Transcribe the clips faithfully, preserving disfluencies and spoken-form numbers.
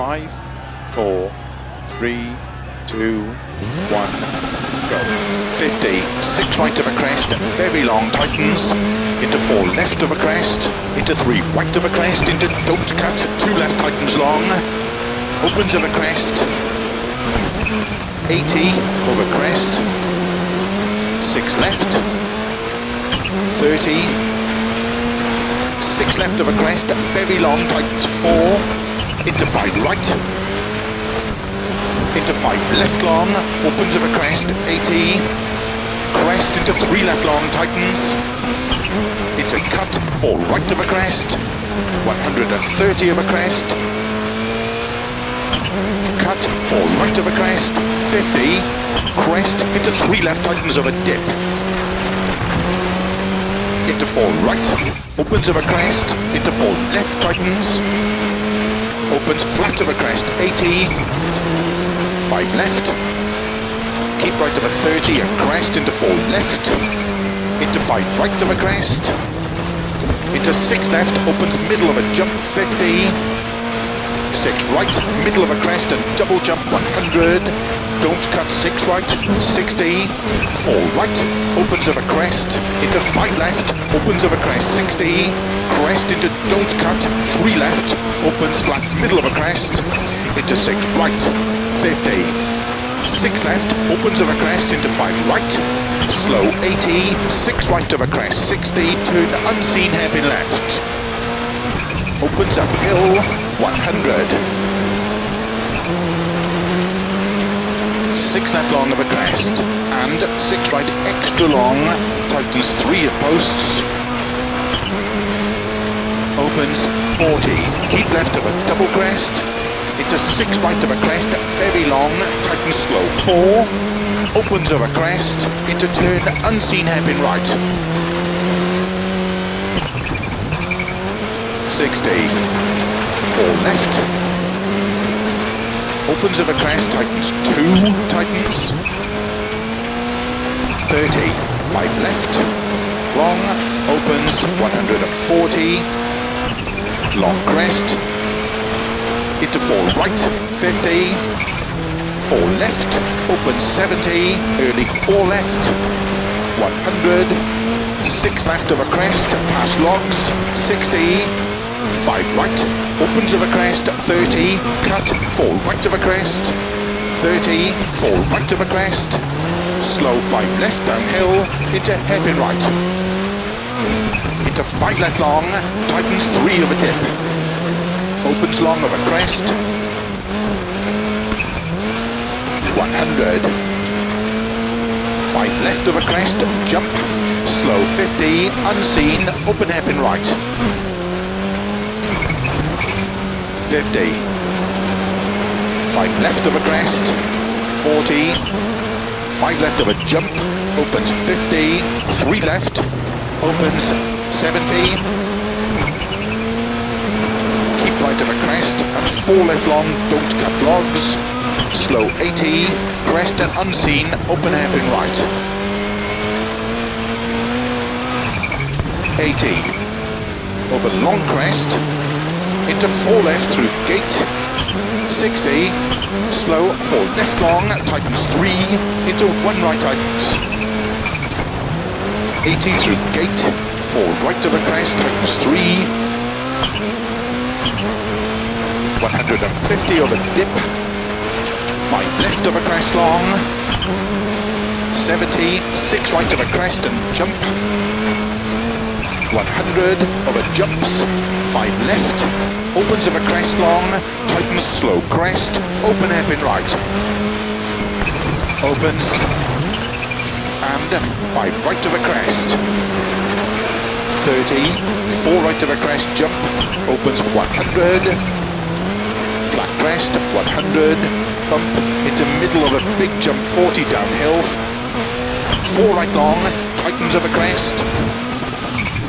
five, four, three, two, one, go. fifty, six right of a crest, very long tightens, into four left of a crest, into three right of a crest, into don't cut, two left tightens long, opens of a crest, eighty over crest, six left, thirty, six left of a crest, very long tightens four, into five right, into five left long, opens of a crest, eighty, crest into three left long, tightens, into cut, four right of a crest, one hundred thirty of a crest, cut, four right of a crest, fifty, crest into three left, tightens of a dip, into four right, opens of a crest, into four left, tightens, opens flat of a crest, eighty, five left, keep right of a thirty, a crest into four left, into five right of a crest, into six left, opens middle of a jump, fifty, six right, middle of a crest and double jump, one hundred, don't cut, six right, sixty, four right, opens of a crest, into five left, opens of a crest, sixty, crest into don't cut, three left, opens flat, middle of a crest, into six right, fifty, six left, opens of a crest into five right, slow eighty, six right of a crest, sixty, turn unseen hairpin left, opens up hill, one hundred, six left long of a crest, and six right extra long, tightens three of posts, opens forty, keep left of a double crest, into six right of a crest, very long, tightens slow, four, opens of a crest, into turn, unseen hairpin right, sixty, four left, opens of a crest, tightens two, tightens, thirty, five left, long, opens, one hundred forty, long crest, into four right, fifty, four left, open seventy, early four left, one hundred, six left of a crest, past logs, sixty, five right, opens of a crest, thirty, cut, four right of a crest, thirty, four right of a crest, slow five left downhill, into hairpin right, into five left long, tightens three of a dip, opens long of a crest, one hundred, five left of a crest, jump, slow fifty, unseen, open hairpin right, fifty, five left of a crest, forty, five left of a jump, opens fifty, three left, opens seventy, right of a crest, and four left long, don't cut logs, slow eighty, crest and unseen, open hairpin right, eighty, over long crest, into four left through gate, sixty, slow, four left long, tightens three, into one right tightens, eighty through gate, four right of a crest, tightens three, one hundred fifty over dip, five left of a crest long, seventy, six right of a crest and jump, one hundred over jumps, five left, opens of a crest long, tightens slow crest, open hairpin right, opens, and five right of a crest, thirty, four right of a crest jump, opens one hundred, flat crest, one hundred, bump into middle of a big jump, forty downhill, four right long, tightens of a crest,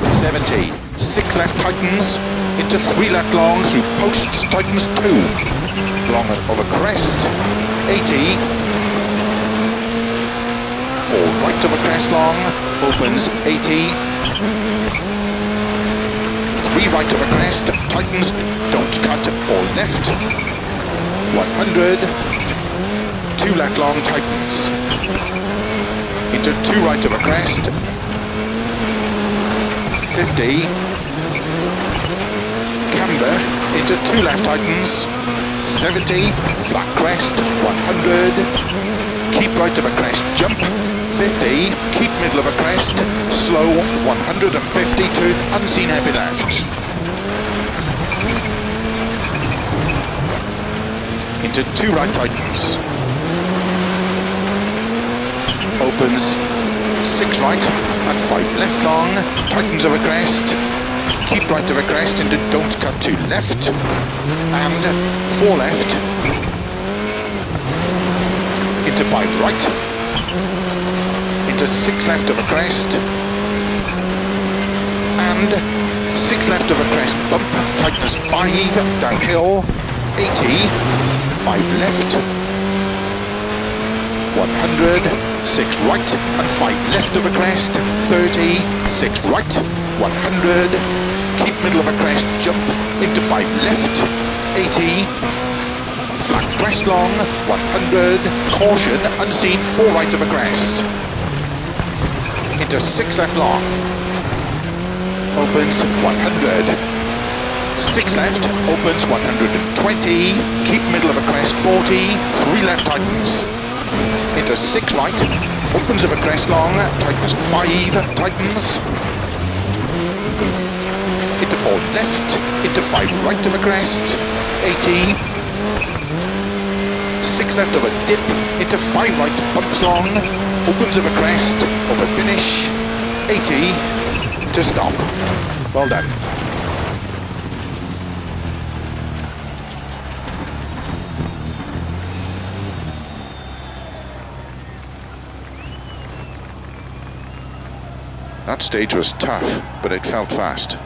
seventy, six left tightens, into three left long, through posts, tightens two, long of a crest, eighty, four right of a crest long, opens eighty, three right of a crest, tightens, don't cut, four left, one hundred, two left long tightens, into two right of a crest, fifty, camber, into two left tightens, seventy, flat crest, one hundred, keep right of a crest, jump, fifty, keep middle of a crest, slow, one hundred fifty, turn unseen happy left. Into two right tightens. Opens, six right, and five left long, tightens of a crest, keep right of a crest into don't cut to left, and four left, into five right, into six left of a crest, and six left of a crest bump, tightness five, downhill, eighty, five left, one hundred, six right, and five left of a crest, thirty, six right, one hundred, keep middle of a crest, jump, into five left, eighty, flat crest long, one hundred, caution, unseen, four right of a crest. Into six left long, opens one hundred, six left, opens one hundred twenty, keep middle of a crest forty, three left tightens, into six right, opens of a crest long, tightens five, tightens, into four left, into five right of a crest, eighty, six left of a dip, into five right, bumps long, opens of a crest, of a finish, eighty, to stop. Well done. That stage was tough, but it felt fast.